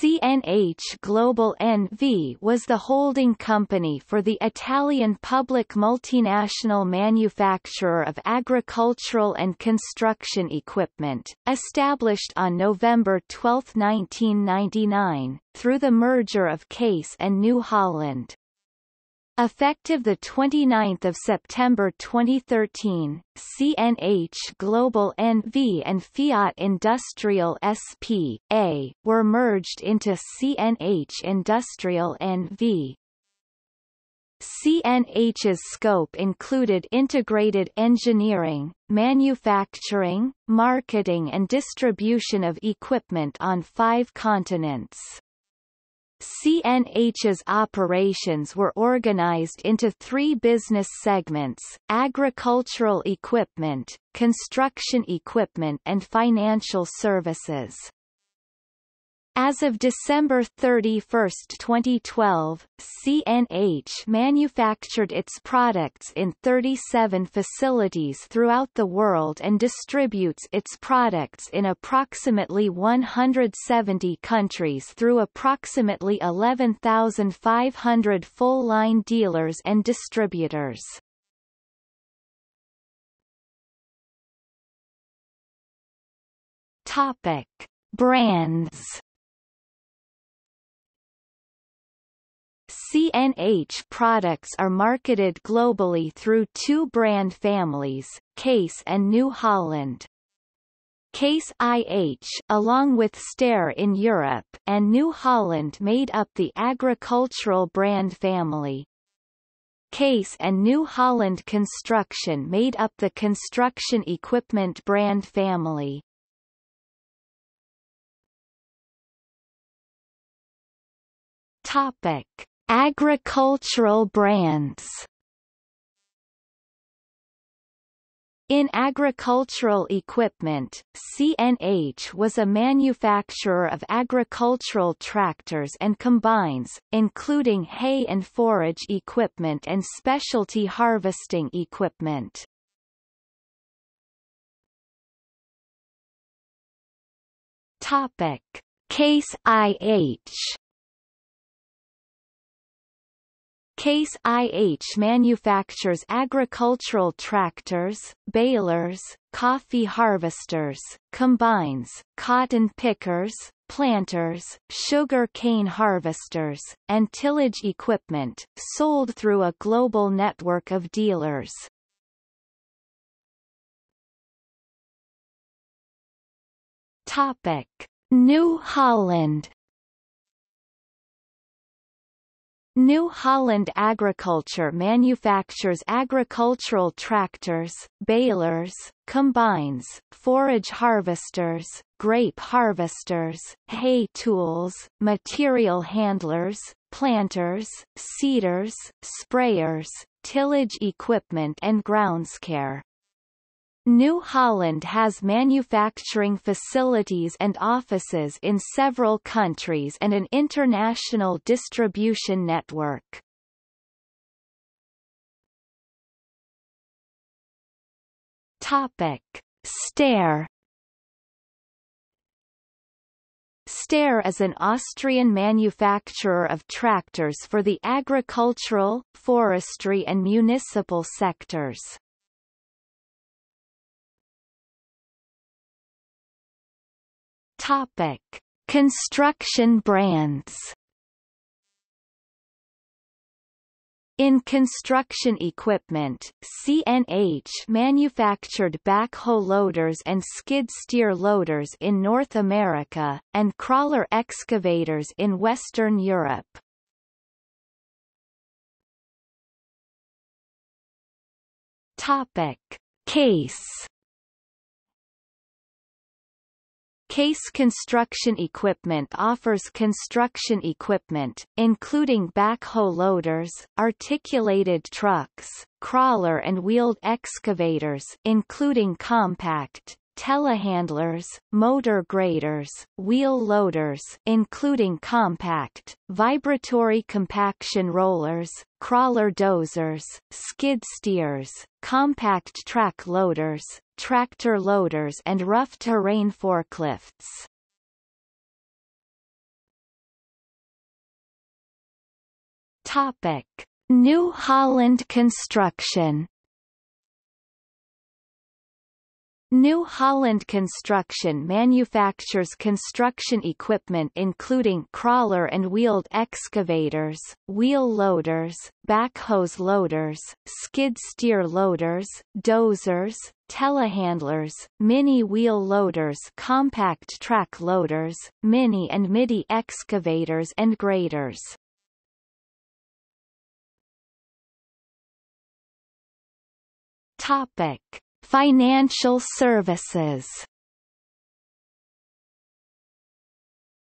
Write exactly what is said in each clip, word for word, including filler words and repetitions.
C N H Global N V was the holding company for the Italian public multinational manufacturer of agricultural and construction equipment, established on November twelfth nineteen ninety-nine, through the merger of Case and New Holland. Effective the twenty-ninth of September twenty thirteen, C N H Global N V and Fiat Industrial S P A were merged into C N H Industrial N V. C N H's scope included integrated engineering, manufacturing, marketing and distribution of equipment on five continents. C N H's operations were organized into three business segments: agricultural equipment, construction equipment and financial services. As of December thirty-first twenty twelve, C N H manufactured its products in thirty-seven facilities throughout the world and distributes its products in approximately one hundred seventy countries through approximately eleven thousand five hundred full-line dealers and distributors. Topic: Brands. C N H products are marketed globally through two brand families, Case and New Holland. Case I H, along with Steyr in Europe, and New Holland made up the agricultural brand family. Case and New Holland Construction made up the construction equipment brand family. Topic: Agricultural brands. In agricultural equipment, C N H was a manufacturer of agricultural tractors and combines, including hay and forage equipment and specialty harvesting equipment. Topic: Case I H. Case I H manufactures agricultural tractors, balers, coffee harvesters, combines, cotton pickers, planters, sugar cane harvesters, and tillage equipment, sold through a global network of dealers. Topic: New Holland. New Holland Agriculture manufactures agricultural tractors, balers, combines, forage harvesters, grape harvesters, hay tools, material handlers, planters, seeders, sprayers, tillage equipment and groundscare. New Holland has manufacturing facilities and offices in several countries and an international distribution network. Topic: Steyr. Steyr is an Austrian manufacturer of tractors for the agricultural, forestry and municipal sectors. Topic: Construction brands. In construction equipment, C N H manufactured backhoe loaders and skid steer loaders in North America, and crawler excavators in Western Europe. Topic: Case. Case Construction Equipment offers construction equipment, including backhoe loaders, articulated trucks, crawler and wheeled excavators including compact, telehandlers, motor graders, wheel loaders including compact, vibratory compaction rollers, crawler dozers, skid steers, compact track loaders, tractor loaders and rough terrain forklifts. Topic: New Holland Construction. New Holland Construction manufactures construction equipment including crawler and wheeled excavators, wheel loaders, backhoes loaders, skid steer loaders, dozers, telehandlers, mini wheel loaders, compact track loaders, mini and midi excavators and graders. Topic: Financial services.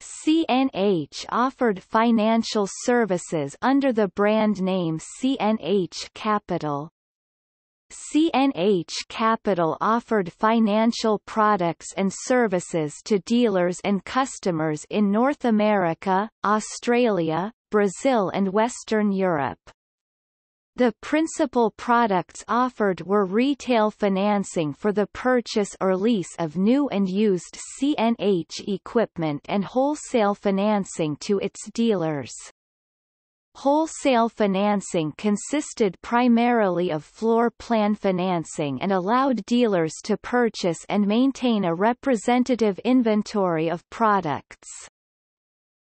C N H offered financial services under the brand name C N H Capital. C N H Capital offered financial products and services to dealers and customers in North America, Australia, Brazil and Western Europe. The principal products offered were retail financing for the purchase or lease of new and used C N H equipment and wholesale financing to its dealers. Wholesale financing consisted primarily of floor plan financing and allowed dealers to purchase and maintain a representative inventory of products.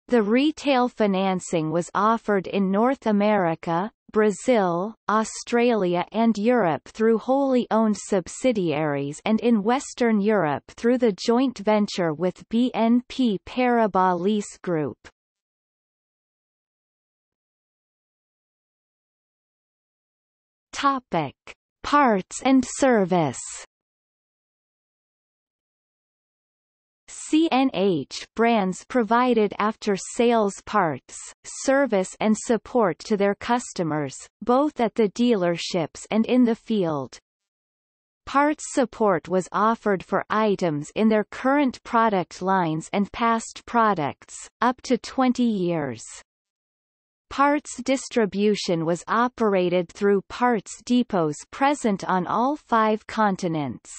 The retail financing was offered in North America, Brazil, Australia and Europe through wholly owned subsidiaries and in Western Europe through the joint venture with B N P Paribas Lease Group. Topic: Parts and service. C N H brands provided after-sales parts, service and support to their customers, both at the dealerships and in the field. Parts support was offered for items in their current product lines and past products, up to twenty years. Parts distribution was operated through parts depots present on all five continents.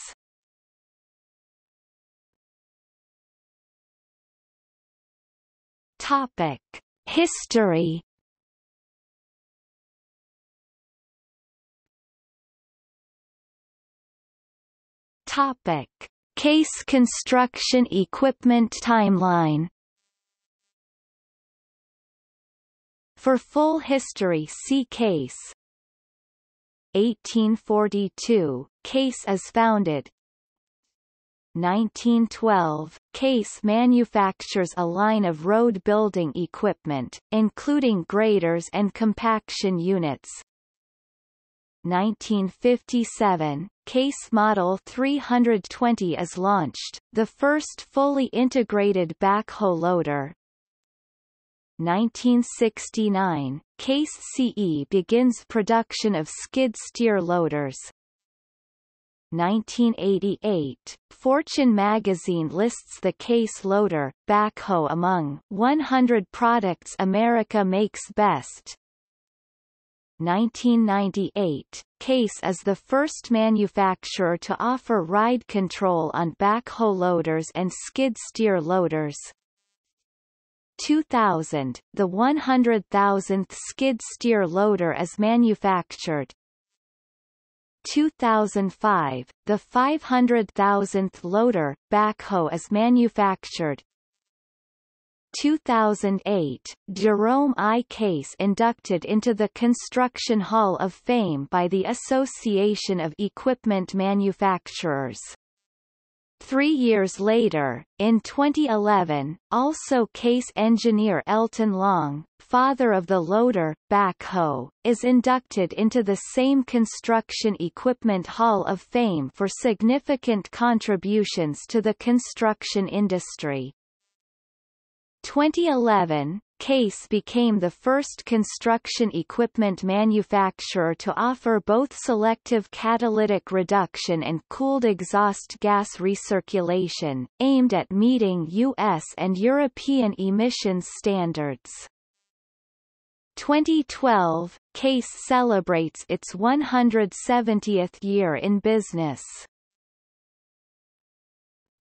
Topic: History. Topic: Case Construction Equipment Timeline. For full history see Case. eighteen forty-two, Case is founded. nineteen twelve, Case manufactures a line of road building equipment, including graders and compaction units. nineteen fifty-seven, Case Model three hundred twenty is launched, the first fully integrated backhoe loader. nineteen sixty-nine, Case C E begins production of skid steer loaders. nineteen eighty-eight, Fortune magazine lists the Case loader, backhoe among one hundred products America makes best. nineteen ninety-eight, Case is the first manufacturer to offer ride control on backhoe loaders and skid steer loaders. two thousand, the one hundred thousandth skid steer loader is manufactured. two thousand five, the five hundred thousandth loader, backhoe is manufactured. two thousand eight, Jerome I. Case inducted into the Construction Hall of Fame by the Association of Equipment Manufacturers. Three years later, in twenty eleven, also Case engineer Elton Long, father of the loader, backhoe, is inducted into the same Construction Equipment Hall of Fame for significant contributions to the construction industry. twenty eleven, Case became the first construction equipment manufacturer to offer both selective catalytic reduction and cooled exhaust gas recirculation, aimed at meeting U S and European emissions standards. twenty twelve, Case celebrates its one hundred seventieth year in business.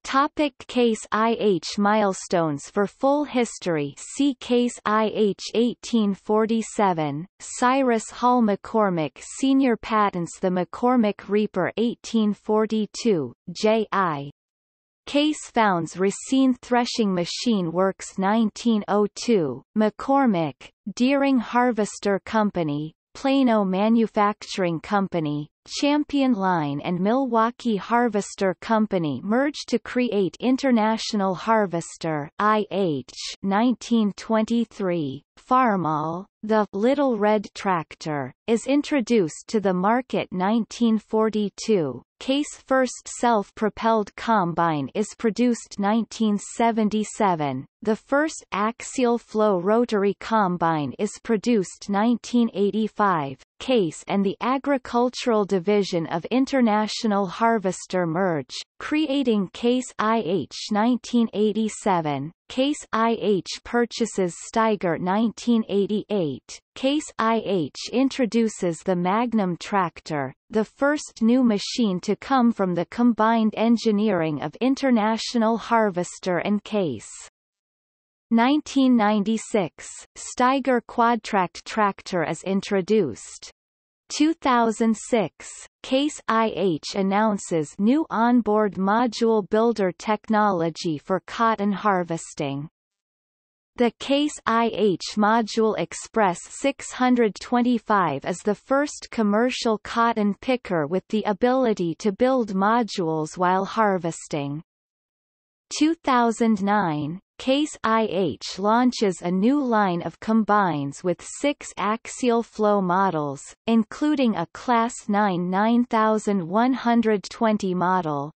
Topic Case I H milestones for full history. See Case I H eighteen forty-seven, Cyrus Hall McCormick Senior patents the McCormick Reaper eighteen forty-two, J I Case founds Racine Threshing Machine Works nineteen oh two, McCormick, Deering Harvester Company, Plano Manufacturing Company, Champion Line and Milwaukee Harvester Company merged to create International Harvester I H nineteen twenty-three. Farmall, the Little Red Tractor, is introduced to the market nineteen forty-two. Case first self-propelled combine is produced nineteen seventy-seven. The first axial flow rotary combine is produced nineteen eighty-five. Case and the agricultural division of International Harvester merge, creating Case I H nineteen eighty-seven. Case I H purchases Steiger nineteen eighty-eight. Case I H introduces the Magnum tractor, the first new machine to come from the combined engineering of International Harvester and Case. nineteen ninety-six, Steiger Quadtrac tractor is introduced. two thousand six, Case I H announces new onboard module builder technology for cotton harvesting. The Case I H Module Express six twenty-five is the first commercial cotton picker with the ability to build modules while harvesting. two thousand nine, Case I H launches a new line of combines with six axial flow models, including a Class nine nine thousand one hundred twenty model.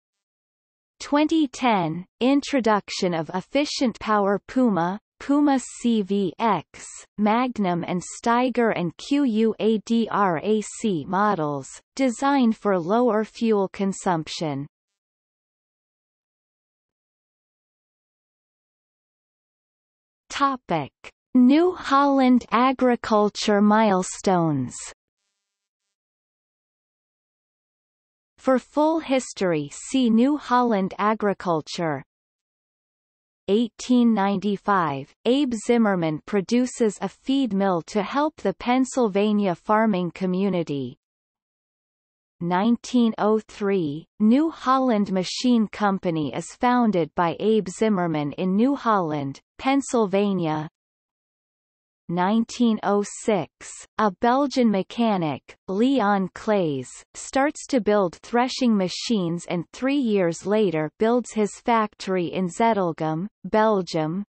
twenty ten, introduction of efficient power Puma, Puma C V X, Magnum and Steiger and Q U A D R A C models, designed for lower fuel consumption. Topic: New Holland agriculture milestones. For full history, see New Holland Agriculture. eighteen ninety-five, Abe Zimmerman produces a feed mill to help the Pennsylvania farming community. nineteen oh three, New Holland Machine Company is founded by Abe Zimmerman in New Holland, Pennsylvania. nineteen oh six, a Belgian mechanic, Leon Claeys, starts to build threshing machines and three years later builds his factory in Zettelgem, Belgium.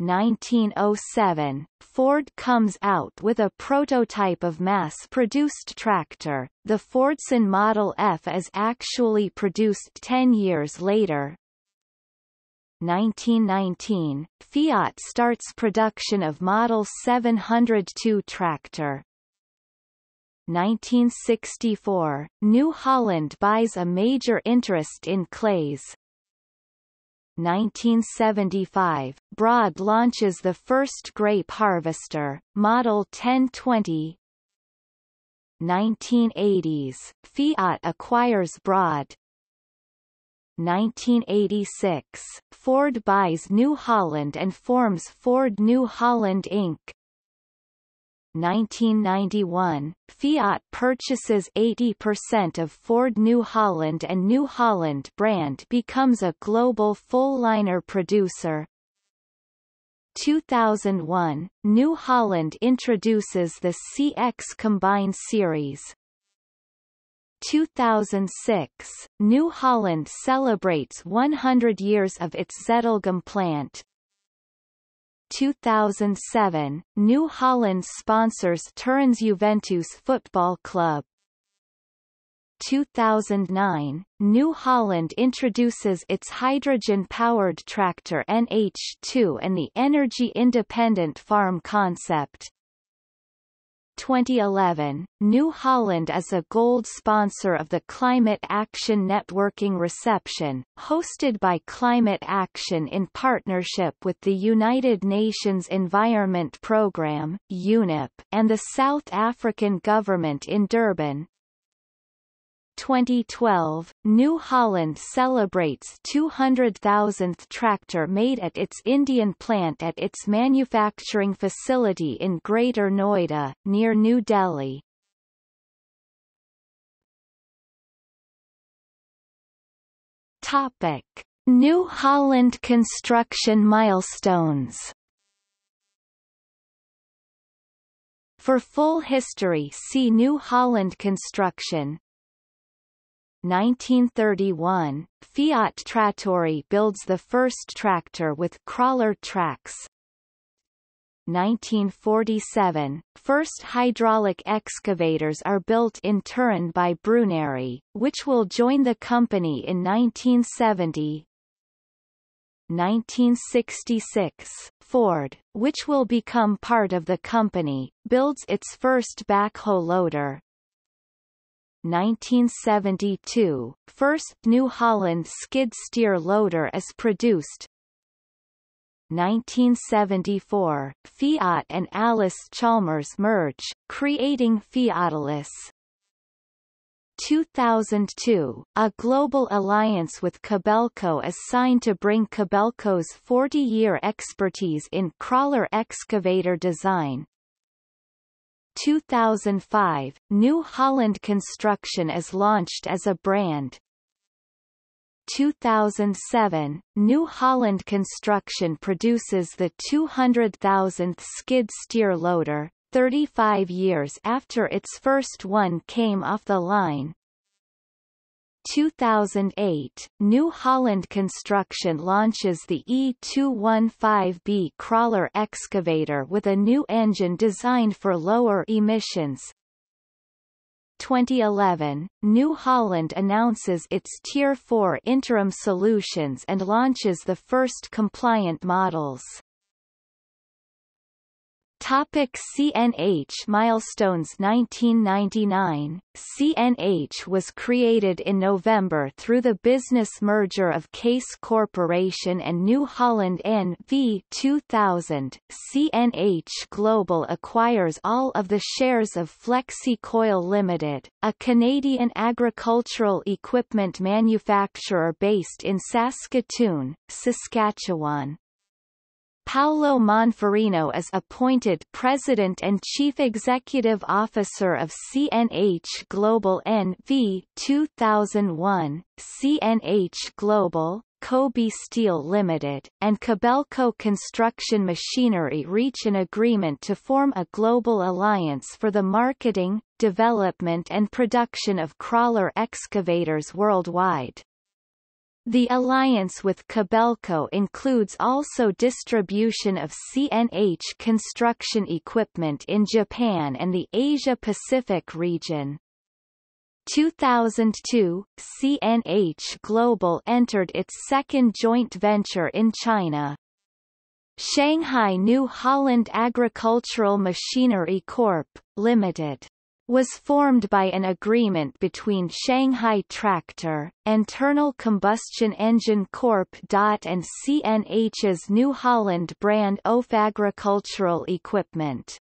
nineteen oh seven, Ford comes out with a prototype of mass-produced tractor. The Fordson Model F is actually produced ten years later. nineteen nineteen, Fiat starts production of Model seven hundred two tractor. nineteen sixty-four, New Holland buys a major interest in Claas. nineteen seventy-five, Braud launches the first grape harvester, Model ten twenty. nineteen eighties, Fiat acquires Braud. nineteen eighty-six, Ford buys New Holland and forms Ford New Holland Incorporated. nineteen ninety-one, Fiat purchases eighty percent of Ford New Holland and New Holland brand becomes a global full-liner producer. two thousand one, New Holland introduces the C X Combine series. two thousand six, New Holland celebrates one hundred years of its Zettelgem plant. two thousand seven, New Holland sponsors Turin's Juventus Football Club. two thousand nine, New Holland introduces its hydrogen-powered tractor N H two and the energy-independent farm concept. twenty eleven, New Holland is a gold sponsor of the Climate Action Networking Reception, hosted by Climate Action in partnership with the United Nations Environment Programme (U N E P) and the South African government in Durban. twenty twelve, New Holland celebrates two hundred thousandth tractor made at its Indian plant at its manufacturing facility in Greater Noida, near New Delhi. Topic: New Holland construction milestones. For full history, see New Holland Construction. nineteen thirty-one, Fiat Trattori builds the first tractor with crawler tracks. nineteen forty-seven, first hydraulic excavators are built in Turin by Bruneri, which will join the company in nineteen seventy. nineteen sixty-six, Ford, which will become part of the company, builds its first backhoe loader. nineteen seventy-two, first New Holland skid steer loader is produced. nineteen seventy-four, Fiat and Allis-Chalmers merge, creating Fiatalis. two thousand two, a global alliance with Kobelco is signed to bring Kobelco's forty-year expertise in crawler excavator design. two thousand five, New Holland Construction is launched as a brand. two thousand seven, New Holland Construction produces the two hundred thousandth skid steer loader, thirty-five years after its first one came off the line. two thousand eight, New Holland Construction launches the E two fifteen B crawler excavator with a new engine designed for lower emissions. twenty eleven, New Holland announces its Tier four interim solutions and launches the first compliant models. Topic: C N H milestones. Nineteen ninety-nine, C N H was created in November through the business merger of Case Corporation and New Holland N V. two thousand, C N H Global acquires all of the shares of Flexi Coil Limited, a Canadian agricultural equipment manufacturer based in Saskatoon, Saskatchewan. Paolo Monferino is appointed President and Chief Executive Officer of C N H Global N V. two thousand one, C N H Global, Kobe Steel Limited, and Kobelco Construction Machinery reach an agreement to form a global alliance for the marketing, development and production of crawler excavators worldwide. The alliance with Kobelco includes also distribution of C N H construction equipment in Japan and the Asia-Pacific region. two thousand two, C N H Global entered its second joint venture in China. Shanghai New Holland Agricultural Machinery Corporation, Limited was formed by an agreement between Shanghai Tractor, Internal Combustion Engine Corporation and C N H's New Holland brand of agricultural equipment.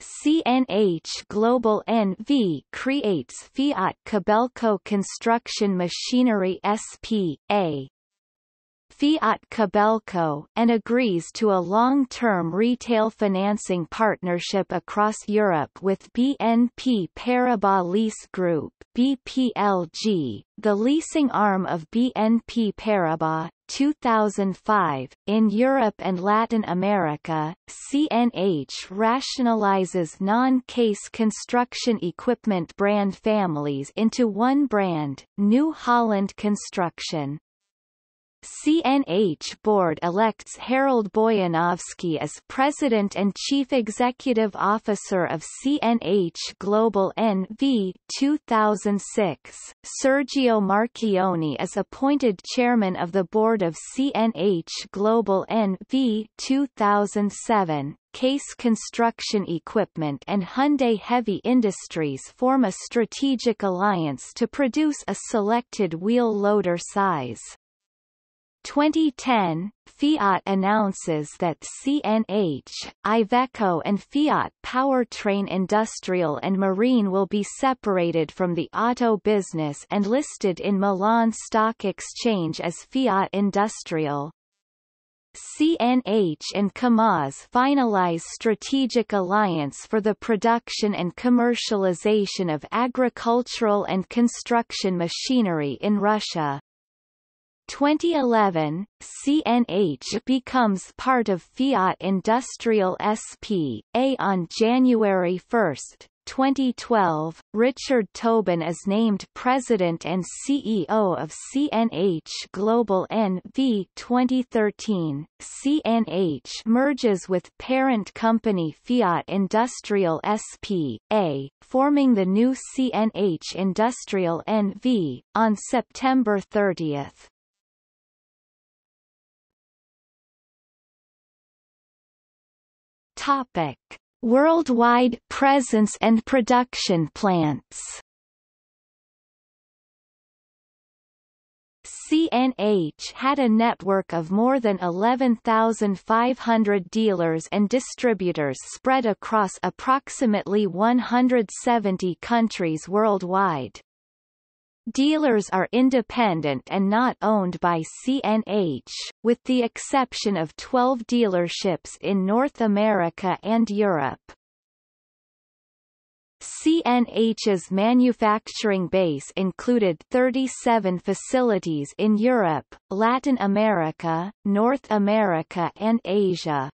C N H Global N V creates Fiat Kobelco Construction Machinery S P A. Fiat Kobelco, and agrees to a long-term retail financing partnership across Europe with B N P Paribas Lease Group (B P L G), the leasing arm of B N P Paribas. two thousand five, in Europe and Latin America, C N H rationalizes non-Case construction equipment brand families into one brand, New Holland Construction. C N H Board elects Harold Boyanovsky as President and Chief Executive Officer of C N H Global N V. two thousand six, Sergio Marchioni is appointed Chairman of the Board of C N H Global N V. two thousand seven, Case Construction Equipment and Hyundai Heavy Industries form a strategic alliance to produce a selected wheel loader size. twenty ten, Fiat announces that C N H, Iveco and Fiat Powertrain Industrial and Marine will be separated from the auto business and listed in Milan Stock Exchange as Fiat Industrial. C N H and Kamaz finalize strategic alliance for the production and commercialization of agricultural and construction machinery in Russia. twenty eleven, C N H becomes part of Fiat Industrial S P A on January first, twenty twelve. Richard Tobin is named president and C E O of C N H Global N V. twenty thirteen, C N H merges with parent company Fiat Industrial S P A, forming the new C N H Industrial N V, on September thirtieth. Topic: worldwide presence and production plants. C N H had a network of more than eleven thousand five hundred dealers and distributors spread across approximately one hundred seventy countries worldwide. Dealers are independent and not owned by C N H, with the exception of twelve dealerships in North America and Europe. C N H's manufacturing base included thirty-seven facilities in Europe, Latin America, North America and Asia.